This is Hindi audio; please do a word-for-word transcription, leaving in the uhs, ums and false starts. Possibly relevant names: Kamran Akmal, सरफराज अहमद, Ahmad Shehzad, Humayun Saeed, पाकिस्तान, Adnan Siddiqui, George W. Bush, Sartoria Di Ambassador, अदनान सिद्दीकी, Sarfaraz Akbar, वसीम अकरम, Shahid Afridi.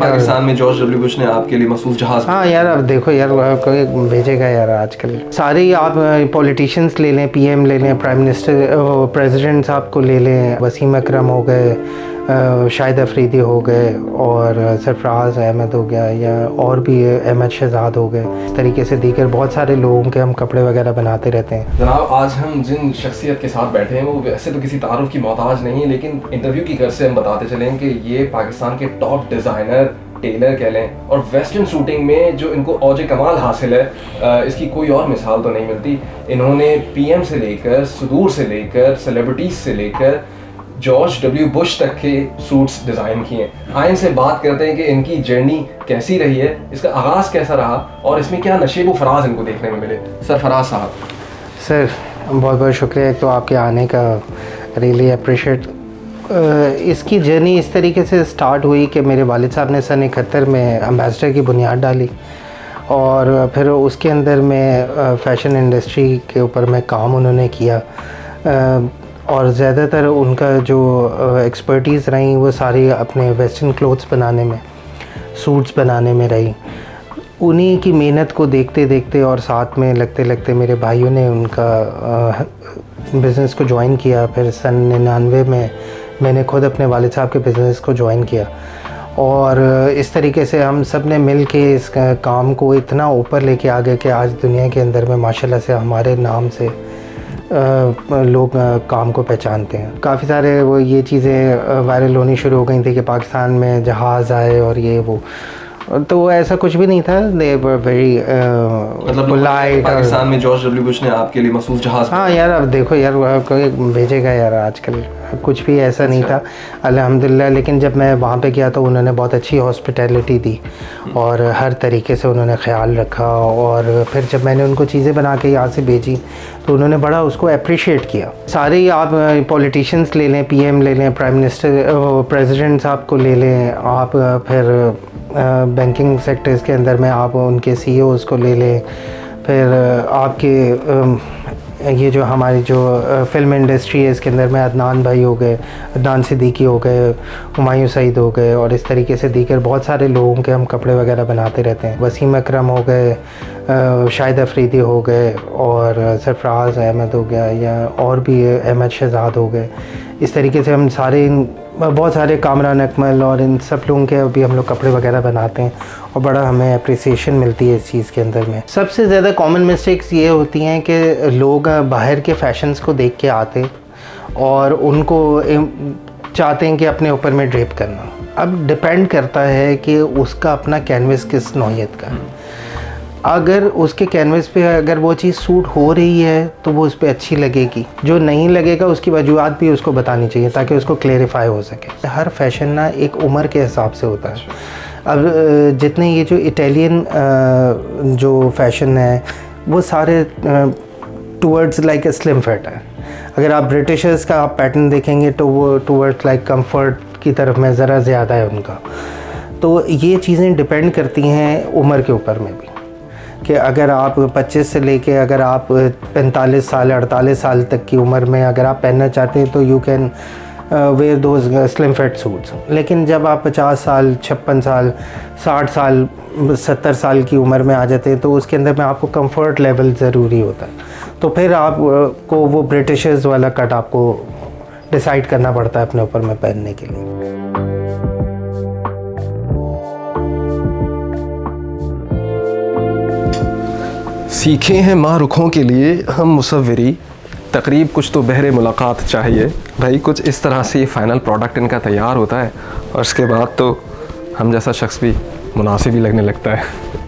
पाकिस्तान में जॉर्ज डब्ल्यू बुश ने आपके लिए मखसूस जहाज। हाँ यार, अब देखो यार कोई भेजेगा यार आजकल। सारे आप पॉलिटिशियंस ले लें, पीएम ले लें, प्राइम मिनिस्टर प्रेसिडेंट साहब को ले लें, वसीम अकरम हो गए, शाहिद अफरीदी हो गए और सरफराज अहमद हो गया, या और भी अहमद शहजाद हो गए, इस तरीके से दीगर बहुत सारे लोगों के हम कपड़े वगैरह बनाते रहते हैं। जनाब, आज हम जिन शख्सियत के साथ बैठे हैं वो वैसे तो किसी तारुफ की मोहताज नहीं है, लेकिन इंटरव्यू की गर्ज से हम बताते चलें कि ये पाकिस्तान के टॉप डिज़ाइनर, टेलर कह लें, और वेस्टर्न शूटिंग में जो इनको औज कमाल हासिल है इसकी कोई और मिसाल तो नहीं मिलती। इन्होंने पीएम से लेकर, सुदूर से लेकर, सेलिब्रिटीज से लेकर जॉर्ज डब्ल्यू बुश तक के सूट्स डिज़ाइन किए। आए इनसे बात करते हैं कि इनकी जर्नी कैसी रही है, इसका आगाज़ कैसा रहा और इसमें क्या नशेब फराज इनको देखने में मिले। सरफराज साहब सर, बहुत बहुत शुक्रिया एक तो आपके आने का, रियली अप्रिशिएट। इसकी जर्नी इस तरीके से स्टार्ट हुई कि मेरे वालिद साहब ने सन इकहत्तर में अम्बेसडर की बुनियाद डाली और फिर उसके अंदर मैं फ़ैशन इंडस्ट्री के ऊपर मैं काम उन्होंने किया और ज़्यादातर उनका जो एक्सपर्टीज़ रही वो सारी अपने वेस्टर्न क्लोथ्स बनाने में, सूट्स बनाने में रही। उन्हीं की मेहनत को देखते देखते और साथ में लगते लगते मेरे भाइयों ने उनका बिज़नेस को ज्वाइन किया। फिर सन निन्यानवे में मैंने खुद अपने वालिद साहब के बिज़नेस को ज्वाइन किया और इस तरीके से हम सब ने मिल के इस काम को इतना ऊपर लेके आ गए कि आज दुनिया के अंदर में माशाल्लाह से हमारे नाम से लोग काम को पहचानते हैं। काफ़ी सारे वो ये चीज़ें वायरल होनी शुरू हो गई थी कि पाकिस्तान में जहाज़ आए और ये वो, तो ऐसा कुछ भी नहीं था। They were very polite. पाकिस्तान में जॉर्ज डब्ल्यू बुश ने आपके लिए मखसूस जहाज। हाँ यार, अब देखो यार कोई भेजेगा यार आजकल, कुछ भी ऐसा नहीं था अल्हम्दुलिल्लाह। लेकिन जब मैं वहाँ पे गया तो उन्होंने बहुत अच्छी हॉस्पिटैलिटी दी और हर तरीके से उन्होंने ख्याल रखा। और फिर जब मैंने उनको चीज़ें बना के यहाँ से भेजी तो उन्होंने बड़ा उसको अप्रिशिएट किया। सारे आप पॉलिटिशियंस ले लें, पीएम ले लें, प्राइम मिनिस्टर प्रेसिडेंट साहब को ले लें आप, फिर बैंकिंग सेक्टर्स के अंदर में आप उनके सीईओज़ को ले लें, फिर आपके ये जो हमारी जो फिल्म इंडस्ट्री है इसके अंदर में अदनान भाई हो गए, अदनान सिद्दीकी हो गए, हुमायूं सईद हो गए और इस तरीके से दीगर बहुत सारे लोगों के हम कपड़े वगैरह बनाते रहते हैं। वसीम अकरम हो गए, शाहिद अफरीदी हो गए और सरफराज अहमद हो गया, या और भी अहमद शहजाद हो गए, इस तरीके से हम सारे इन बहुत सारे कामरान अकमल और इन सब लोगों के अभी हम लोग कपड़े वगैरह बनाते हैं और बड़ा हमें अप्रिसिएशन मिलती है इस चीज़ के अंदर में। सबसे ज़्यादा कॉमन मिस्टेक्स ये होती हैं कि लोग बाहर के फैशंस को देख के आते और उनको चाहते हैं कि अपने ऊपर में ड्रेप करना। अब डिपेंड करता है कि उसका अपना कैनवस किस नौयत का है। अगर उसके कैनवस पे अगर वो चीज़ सूट हो रही है तो वो उस पर अच्छी लगेगी, जो नहीं लगेगा उसकी वजूहत भी उसको बतानी चाहिए ताकि उसको क्लेरिफाई हो सके। हर फैशन ना एक उम्र के हिसाब से होता है। अब जितने ये जो इटालियन जो फैशन है वो सारे towards like a slim fit है। अगर आप ब्रिटिशर्स का आप पैटर्न देखेंगे तो वो टूवर्ड्स लाइक कम्फर्ट की तरफ में ज़रा ज़्यादा है उनका। तो ये चीज़ें डिपेंड करती हैं उम्र के ऊपर में भी, कि अगर आप पच्चीस से लेके अगर आप पैंतालीस साल अड़तालीस साल तक की उम्र में अगर आप पहनना चाहते हैं तो you can wear those slim fit suits. लेकिन जब आप पचास साल, छप्पन साल, साठ साल, सत्तर साल की उम्र में आ जाते हैं तो उसके अंदर में आपको कंफर्ट लेवल ज़रूरी होता है। तो फिर आपको वो ब्रिटिशर्स वाला कट आपको डिसाइड करना पड़ता है अपने ऊपर में पहनने के लिए। सीखे हैं माँ रुखों के लिए हम मुसव्वरी, तकरीब कुछ तो बहरे मुलाकात चाहिए। भाई कुछ इस तरह से ये फ़ाइनल प्रोडक्ट इनका तैयार होता है और इसके बाद तो हम जैसा शख्स भी मुनासिब ही लगने लगता है।